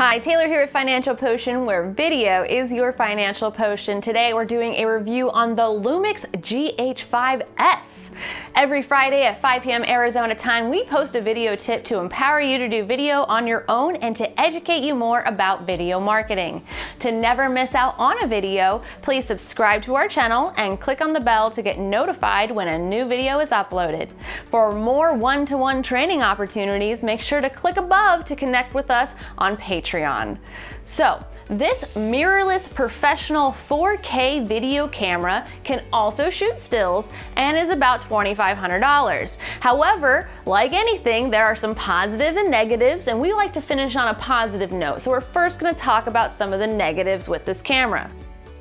Hi, Taylor here at Financial Potion, where video is your financial potion. Today we're doing a review on the Lumix GH5S. Every Friday at 5 p.m. Arizona time, we post a video tip to empower you to do video on your own and to educate you more about video marketing. To never miss out on a video, please subscribe to our channel and click on the bell to get notified when a new video is uploaded. For more one-to-one training opportunities, make sure to click above to connect with us on Patreon. So, this mirrorless professional 4K video camera can also shoot stills and is about $2,500. However, like anything, there are some positives and negatives, and we like to finish on a positive note. So we're first going to talk about some of the negatives with this camera.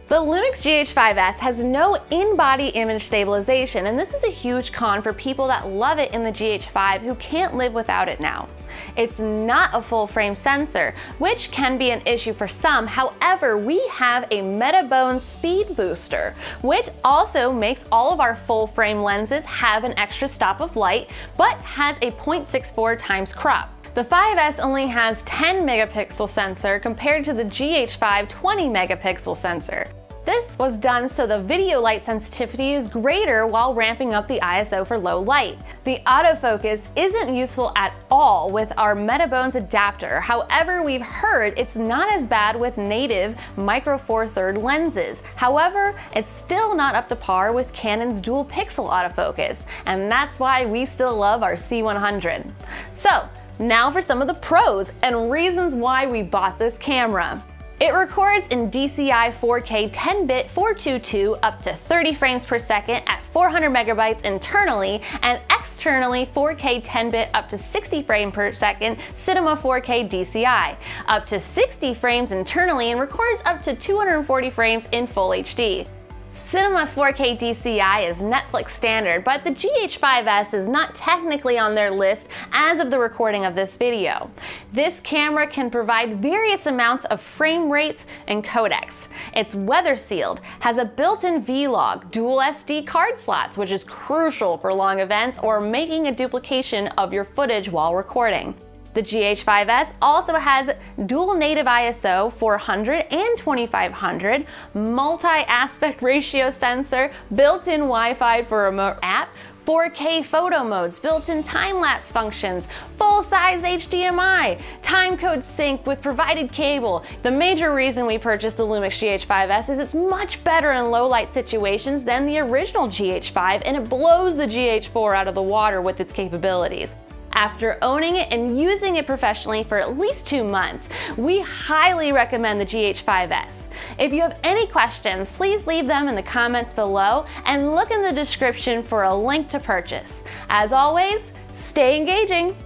The Lumix GH5S has no in-body image stabilization, and this is a huge con for people that love it in the GH5 who can't live without it now. It's not a full-frame sensor, which can be an issue for some. However, we have a Metabones Speed Booster, which also makes all of our full-frame lenses have an extra stop of light, but has a 0.64 times crop. The 5S only has 10 megapixel sensor compared to the GH5 20 megapixel sensor. This was done so the video light sensitivity is greater while ramping up the ISO for low light. The autofocus isn't useful at all with our Metabones adapter. However, we've heard it's not as bad with native micro 4/3 lenses. However, it's still not up to par with Canon's dual pixel autofocus, and that's why we still love our C100. So, now for some of the pros and reasons why we bought this camera. It records in DCI 4K 10-bit 422 up to 30 frames per second at 400 megabytes internally, and externally 4K 10-bit up to 60 frames per second cinema 4K DCI, up to 60 frames internally, and records up to 240 frames in full HD. Cinema 4K DCI is Netflix standard, but the GH5S is not technically on their list as of the recording of this video. This camera can provide various amounts of frame rates and codecs. It's weather sealed, has a built-in V-log, dual SD card slots, which is crucial for long events or making a duplication of your footage while recording. The GH5S also has dual native ISO 400 and 2500, multi-aspect ratio sensor, built-in Wi-Fi for remote app, 4K photo modes, built-in time-lapse functions, full-size HDMI, timecode sync with provided cable. The major reason we purchased the Lumix GH5S is it's much better in low-light situations than the original GH5, and it blows the GH4 out of the water with its capabilities. After owning it and using it professionally for at least 2 months, we highly recommend the GH5S. If you have any questions, please leave them in the comments below and look in the description for a link to purchase. As always, stay engaging!